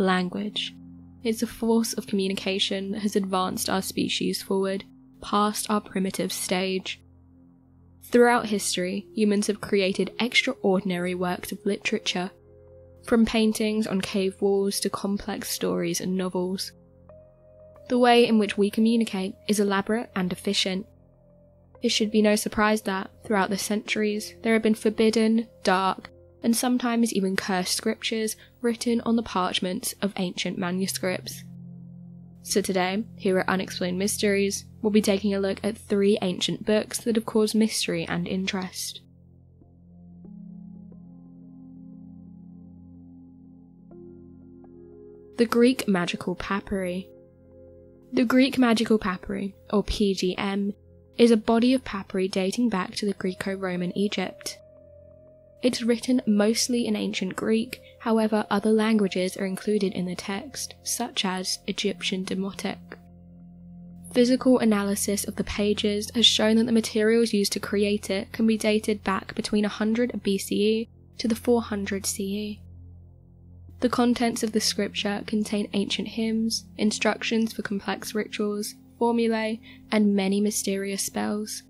language. It's a force of communication that has advanced our species forward, past our primitive stage. Throughout history, humans have created extraordinary works of literature, from paintings on cave walls to complex stories and novels. The way in which we communicate is elaborate and efficient. It should be no surprise that, throughout the centuries, there have been forbidden, dark, and sometimes even cursed scriptures written on the parchments of ancient manuscripts. So today, here at Unexplained Mysteries, we'll be taking a look at three ancient books that have caused mystery and interest. The Greek Magical Papyri. The Greek Magical Papyri, or PGM, is a body of papyri dating back to the Greco-Roman Egypt. It's written mostly in ancient Greek, however other languages are included in the text, such as Egyptian Demotic. Physical analysis of the pages has shown that the materials used to create it can be dated back between 100 BCE to the 400 CE. The contents of the scripture contain ancient hymns, instructions for complex rituals, formulae, and many mysterious spells.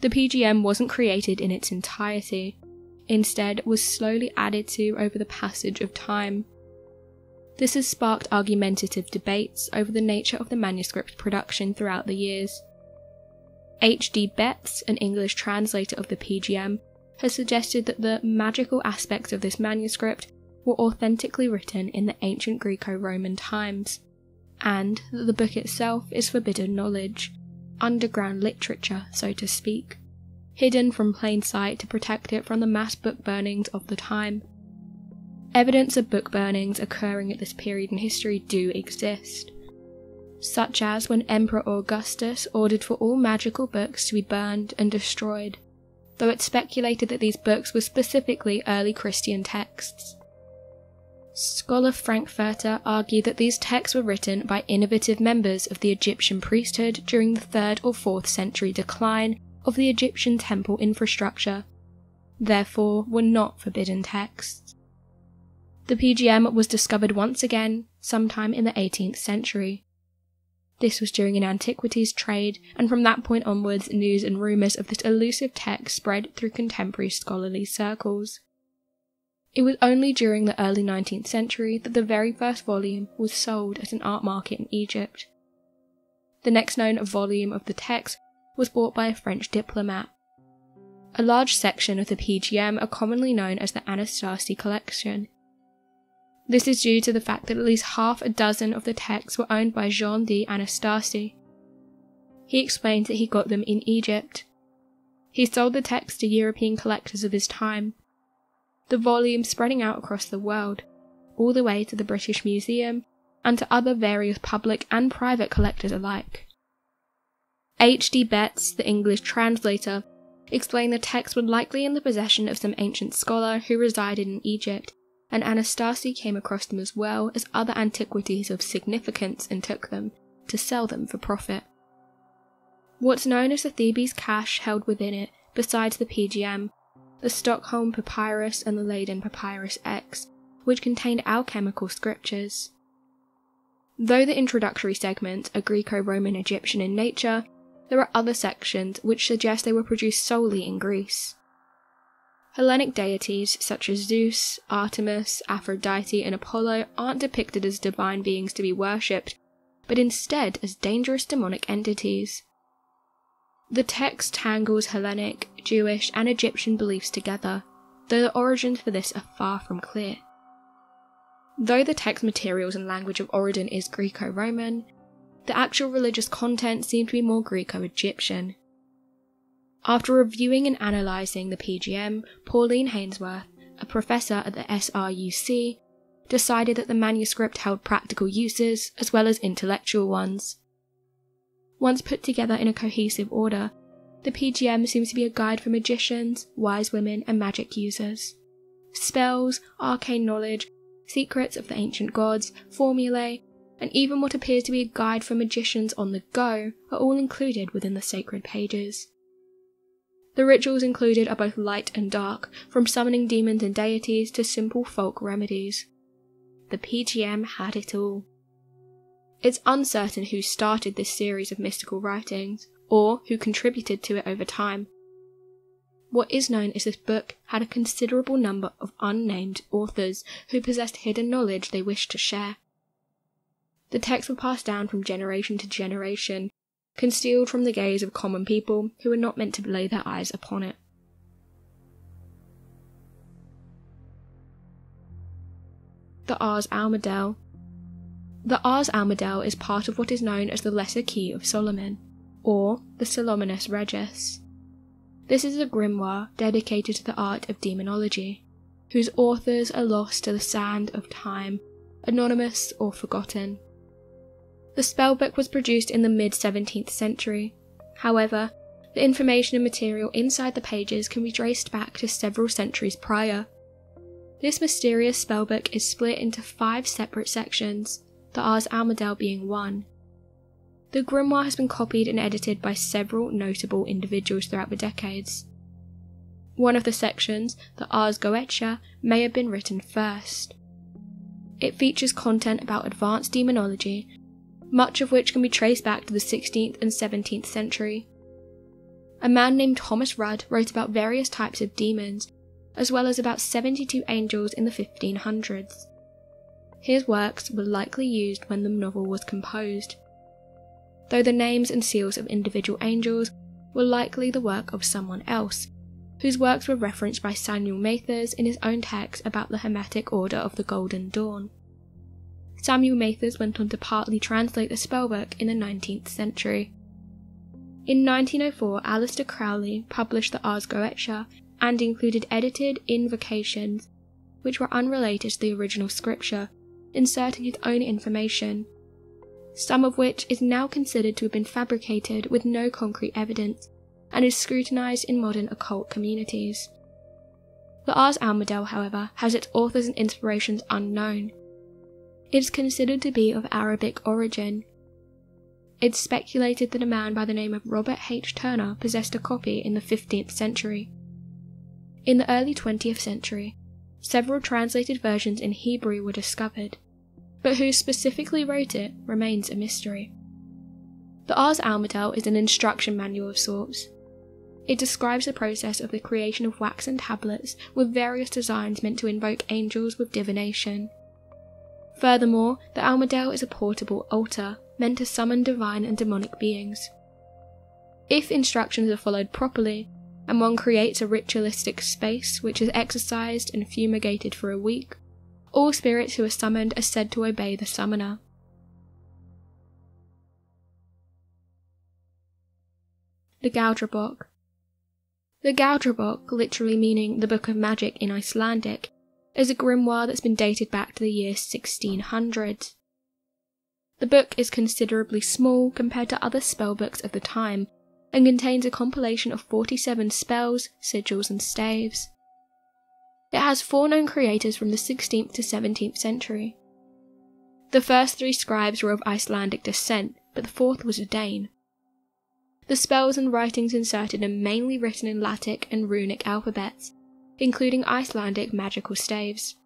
The PGM wasn't created in its entirety, instead was slowly added to over the passage of time. This has sparked argumentative debates over the nature of the manuscript production throughout the years. H. D. Betts, an English translator of the PGM, has suggested that the magical aspects of this manuscript were authentically written in the ancient Greco-Roman times, and that the book itself is forbidden knowledge, underground literature, so to speak, hidden from plain sight to protect it from the mass book burnings of the time. Evidence of book burnings occurring at this period in history do exist, such as when Emperor Augustus ordered for all magical books to be burned and destroyed, though it's speculated that these books were specifically early Christian texts. Scholar Frankfurter argued that these texts were written by innovative members of the Egyptian priesthood during the 3rd or 4th century decline of the Egyptian temple infrastructure, therefore were not forbidden texts. The PGM was discovered once again sometime in the 18th century. This was during an antiquities trade, and from that point onwards news and rumours of this elusive text spread through contemporary scholarly circles. It was only during the early 19th century that the very first volume was sold at an art market in Egypt. The next known volume of the text was bought by a French diplomat. A large section of the PGM are commonly known as the Anastasi collection. This is due to the fact that at least half a dozen of the texts were owned by Jean d'Anastasi. He explained that he got them in Egypt. He sold the texts to European collectors of his time, the volume spreading out across the world, all the way to the British Museum and to other various public and private collectors alike. H. D. Betts, the English translator, explained the texts were likely in the possession of some ancient scholar who resided in Egypt, and Anastasi came across them as well as other antiquities of significance and took them to sell them for profit. What's known as the Thebes Cache held within it, besides the PGM, the Stockholm Papyrus and the Leiden Papyrus X, which contained alchemical scriptures. Though the introductory segments are Greco-Roman Egyptian in nature, there are other sections which suggest they were produced solely in Greece. Hellenic deities such as Zeus, Artemis, Aphrodite, and Apollo aren't depicted as divine beings to be worshipped, but instead as dangerous demonic entities. The text tangles Hellenic, Jewish, and Egyptian beliefs together, though the origins for this are far from clear. Though the text materials and language of origin is Greco-Roman, the actual religious content seemed to be more Greco-Egyptian. After reviewing and analysing the PGM, Pauline Hainsworth, a professor at the SRUC, decided that the manuscript held practical uses as well as intellectual ones. Once put together in a cohesive order, the PGM seems to be a guide for magicians, wise women, and magic users. Spells, arcane knowledge, secrets of the ancient gods, formulae, and even what appears to be a guide for magicians on the go are all included within the sacred pages. The rituals included are both light and dark, from summoning demons and deities to simple folk remedies. the PGM had it all. It's uncertain who started this series of mystical writings, or who contributed to it over time. What is known is this book had a considerable number of unnamed authors who possessed hidden knowledge they wished to share. The texts were passed down from generation to generation, concealed from the gaze of common people who were not meant to lay their eyes upon it. The Ars Almadel. The Ars Almadel is part of what is known as the Lesser Key of Solomon, or the Solomonus Regis. This is a grimoire dedicated to the art of demonology, whose authors are lost to the sand of time, anonymous or forgotten. The spellbook was produced in the mid-17th century. However, the information and material inside the pages can be traced back to several centuries prior. This mysterious spellbook is split into 5 separate sections, the Ars Almadel being one. The grimoire has been copied and edited by several notable individuals throughout the decades. One of the sections, the Ars Goetia, may have been written first. It features content about advanced demonology, much of which can be traced back to the 16th and 17th century. A man named Thomas Rudd wrote about various types of demons, as well as about 72 angels in the 1500s. His works were likely used when the novel was composed, though the names and seals of individual angels were likely the work of someone else, whose works were referenced by Samuel Mathers in his own text about the Hermetic Order of the Golden Dawn. Samuel Mathers went on to partly translate the spellbook in the 19th century. In 1904, Aleister Crowley published the Ars Goetia and included edited invocations, which were unrelated to the original scripture, inserting his own information, some of which is now considered to have been fabricated with no concrete evidence, and is scrutinized in modern occult communities. The Ars Almadel, however, has its authors and inspirations unknown. It is considered to be of Arabic origin. It's speculated that a man by the name of Robert H. Turner possessed a copy in the 15th century. In the early 20th century, several translated versions in Hebrew were discovered, but who specifically wrote it remains a mystery. The Ars Almadel is an instruction manual of sorts. It describes the process of the creation of waxen tablets with various designs meant to invoke angels with divination. Furthermore, the Almadel is a portable altar meant to summon divine and demonic beings. If instructions are followed properly, and one creates a ritualistic space which is exercised and fumigated for a week, all spirits who are summoned are said to obey the summoner. The Galdrabok. The Galdrabok, literally meaning the Book of Magic in Icelandic, is a grimoire that's been dated back to the year 1600. The book is considerably small compared to other spellbooks of the time, and contains a compilation of 47 spells, sigils and staves. It has 4 known creators from the 16th to 17th century. The first 3 scribes were of Icelandic descent, but the 4th was a Dane. The spells and writings inserted are mainly written in Latic and runic alphabets, including Icelandic magical staves.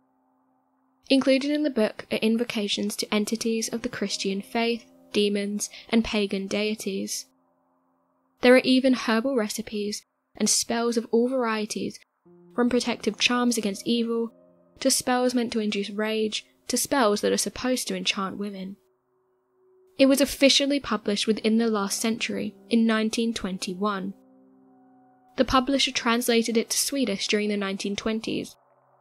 Included in the book are invocations to entities of the Christian faith, demons, and pagan deities. There are even herbal recipes and spells of all varieties, from protective charms against evil, to spells meant to induce rage, to spells that are supposed to enchant women. It was officially published within the last century, in 1921. The publisher translated it to Swedish during the 1920s,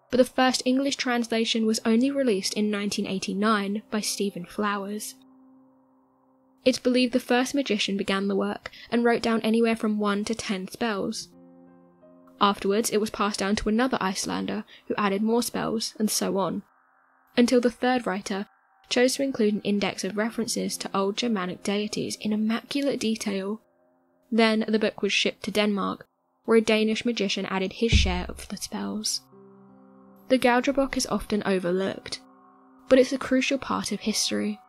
but the first English translation was only released in 1989 by Stephen Flowers. It's believed the first magician began the work and wrote down anywhere from 1 to 10 spells. Afterwards, it was passed down to another Icelander who added more spells, and so on, until the third writer chose to include an index of references to old Germanic deities in immaculate detail. Then the book was shipped to Denmark, where a Danish magician added his share of the spells. The Galdrabok is often overlooked, but it's a crucial part of history.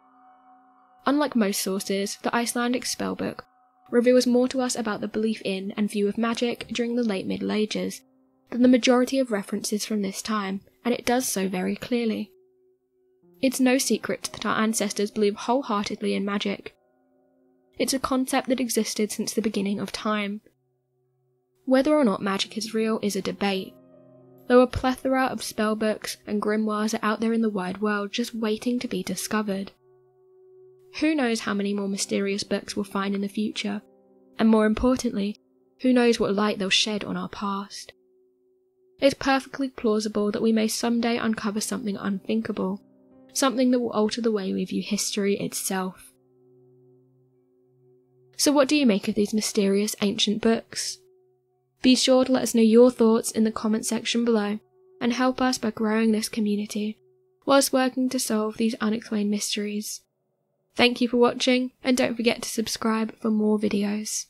Unlike most sources, the Icelandic spellbook reveals more to us about the belief in and view of magic during the late Middle Ages than the majority of references from this time, and it does so very clearly. It's no secret that our ancestors believe wholeheartedly in magic. It's a concept that existed since the beginning of time. Whether or not magic is real is a debate, though a plethora of spell books and grimoires are out there in the wide world just waiting to be discovered. Who knows how many more mysterious books we'll find in the future, and more importantly, who knows what light they'll shed on our past. It's perfectly plausible that we may someday uncover something unthinkable, something that will alter the way we view history itself. So what do you make of these mysterious ancient books? Be sure to let us know your thoughts in the comment section below, and help us by growing this community, whilst working to solve these unexplained mysteries. Thank you for watching, and don't forget to subscribe for more videos.